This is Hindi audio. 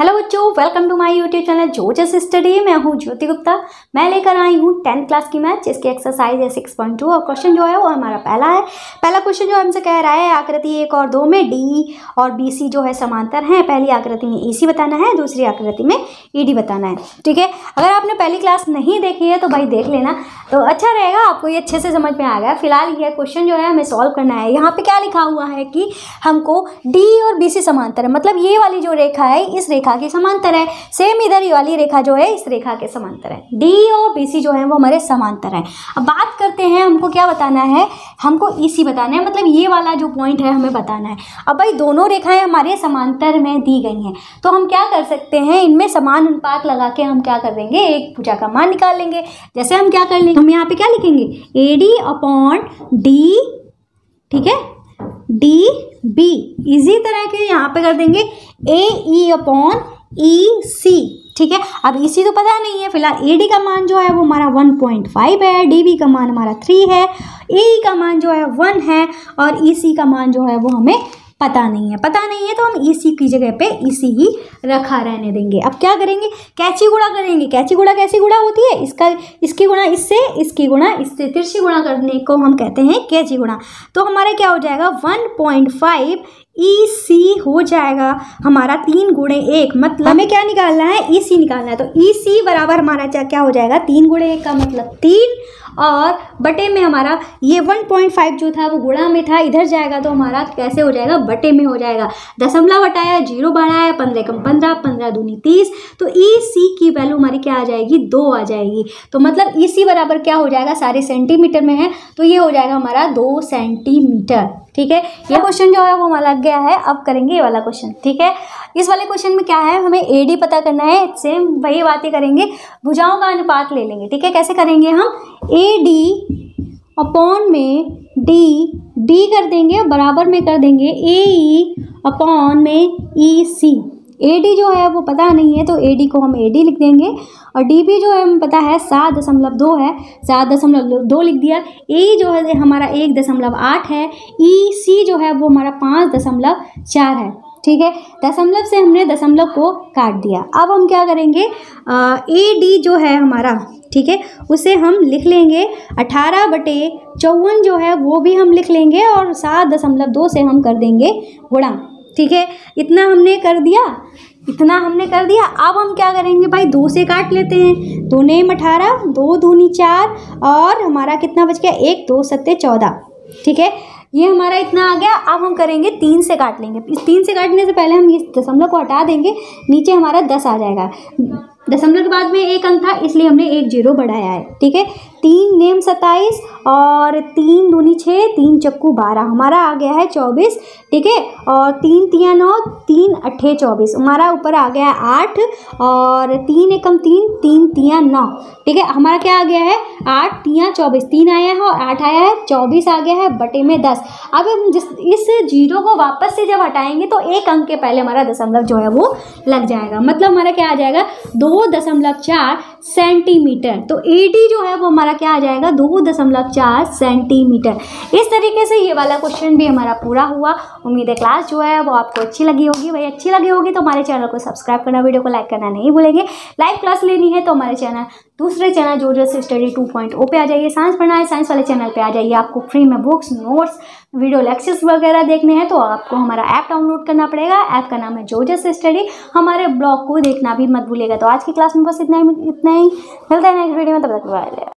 हेलो बच्चों, welcome to my YouTube channel जोजस study. मैं हूँ ज्योति गुप्ता। मैं लेकर आई हूँ 10th क्लास की मैथ, जिसकी एक्सरसाइज है 6.2 और क्वेश्चन जो है वो हमारा पहला है। पहला क्वेश्चन जो हमसे कह रहा है, आकृति 1 और 2 में डी और बी सी जो है समांतर हैं। पहली आकृति में ई सी बताना है, दूसरी आकृति में ई डी बताना है। ठीक है, अगर आपने पहली क्लास नहीं देखी है तो भाई देख लेना, तो अच्छा रहेगा, आपको ये अच्छे से समझ में आ गया। फिलहाल यह क्वेश्चन जो है हमें सॉल्व करना है। यहाँ पर क्या लिखा हुआ है कि हमको डी और बी सी समांतर है, मतलब ये वाली जो रेखा है इस रेखा के समांतर है। सेम इधर ये वाली रेखा जो है इस रेखा के समांतर है। डी और बीसी जो है वो हमारे समांतर है। अब बात करते हैं, हमको क्या बताना है, हमको ईसी बताना है, मतलब ये वाला जो पॉइंट है हमें बताना है। अब भाई दोनों रेखाएं हमारे समांतर में दी गई हैं, तो हम क्या कर सकते हैं, इनमें समान अनुपात लगा के हम क्या कर देंगे, एक भुजा का मान निकाल लेंगे। जैसे हम क्या कर लेंगे, हम यहाँ पे क्या लिखेंगे, ए डी अपॉन डी, ठीक है, डी बी। इसी तरह के यहाँ पे कर देंगे ए ई अपॉन ई सी। ठीक है, अब ई सी तो पता नहीं है, फिलहाल ए डी का मान जो है वो हमारा 1.5 है, डी बी का मान हमारा 3 है, ए ई का मान जो है 1 है और ई सी का मान जो है वो हमें पता नहीं है। पता नहीं है तो हम ई सी की जगह पे ई सी ही रखा रहने देंगे। अब क्या करेंगे, कैची गुणा करेंगे। कैची गुणा कैसी गुणा होती है, इसका इसकी गुणा इससे, इसकी गुणा इससे, तिरछी गुणा करने को हम कहते हैं कैची गुणा। तो हमारा क्या हो जाएगा, 1.5 ई सी हो जाएगा हमारा 3 गुणे 1, मतलब हमें क्या निकालना है, ई सी निकालना है। तो ई सी बराबर हमारा क्या हो जाएगा, 3 गुणे 1 का मतलब 3 और बटे में हमारा ये 1.5 जो था वो गुणा में था, इधर जाएगा तो हमारा कैसे हो जाएगा, बटे में हो जाएगा। दशमलव हटाया, 0 बढ़ाया, 15 कम 15, 15 दूनी 30, तो ई सी की वैल्यू हमारी क्या आ जाएगी, 2 आ जाएगी। तो मतलब ई सी बराबर क्या हो जाएगा, सारे सेंटीमीटर में है तो ये हो जाएगा हमारा 2 सेंटीमीटर। ठीक है, ये क्वेश्चन जो है वो हमारा लग गया है। अब करेंगे ये वाला क्वेश्चन। ठीक है, इस वाले क्वेश्चन में क्या है, हमें ए डी पता करना है। सेम वही बातें करेंगे, भुजाओं का अनुपात ले लेंगे। ठीक है, कैसे करेंगे, हम ए डी अपॉन में डी, बी कर देंगे बराबर में कर देंगे ए ई अपॉन में ई सी। ए डी जो है वो पता नहीं है तो ए डी को हम ए डी लिख देंगे और डी बी जो है हम पता है 7.2 है, 7.2 लिख दिया। ए जो है हमारा 1.8 है, ई सी जो है वो हमारा 5.4 है। ठीक है, दशमलव से हमने दशमलव को काट दिया। अब हम क्या करेंगे, ए डी जो है हमारा, ठीक है, उसे हम लिख लेंगे 18/54 जो है वो भी हम लिख लेंगे और 7.2 से हम कर देंगे गुणा। ठीक है, इतना हमने कर दिया, इतना हमने कर दिया। अब हम क्या करेंगे भाई, 2 से काट लेते हैं, 2 नेम 18, 2 दूनी 4 और हमारा कितना बच गया 1, 2 सत्ते 14। ठीक है, ये हमारा इतना आ गया। अब हम करेंगे 3 से काट लेंगे। इस 3 से काटने से पहले हम इस दशमलव को हटा देंगे, नीचे हमारा 10 आ जाएगा। दशमलव के बाद में 1 अंक था इसलिए हमने 1 0 बढ़ाया है। ठीक है, 3 नेम 27 और 3 दूनी 6, 3 चक्कू 12 हमारा आ गया है 24। ठीक है, और 3 तिया 9, 3 अट्ठे 24 हमारा ऊपर आ गया है 8 और 3 एकम 3, 3 तिया 9। ठीक है, हमारा क्या आ गया है 8 तिया 24, 3 आया है और 8 आया है, 24 आ गया है बटे में 10। अब हम जिस इस 0 को वापस से जब हटाएंगे तो 1 अंक के पहले हमारा दशमलव जो है वो लग जाएगा, मतलब हमारा क्या आ जाएगा 2.4 सेंटीमीटर। तो ए डी जो है वो हमारा क्या आ जाएगा, 2.4 सेंटीमीटर। इस तरीके से ये वाला क्वेश्चन भी हमारा पूरा हुआ। उम्मीद है क्लास जो है वो आपको अच्छी लगी होगी। भाई अच्छी लगी होगी तो हमारे चैनल को सब्सक्राइब करना, वीडियो को लाइक करना नहीं भूलेंगे। लाइव क्लास लेनी है तो हमारे चैनल, दूसरे चैनल जोजोस स्टडी 2.0 पे आ जाइए। साइंस पढ़ना है साइंस वाले चैनल पे आ जाइए। आपको फ्री में बुक्स, नोट्स, वीडियो लेक्चर्स वगैरह देखने हैं तो आपको हमारा ऐप डाउनलोड करना पड़ेगा। ऐप का नाम है जोजोस स्टडी। हमारे ब्लॉग को देखना भी मत भूलिएगा। तो आज की क्लास में बस इतना ही मिलता है नेक्स्ट वीडियो में, तब तक बाय।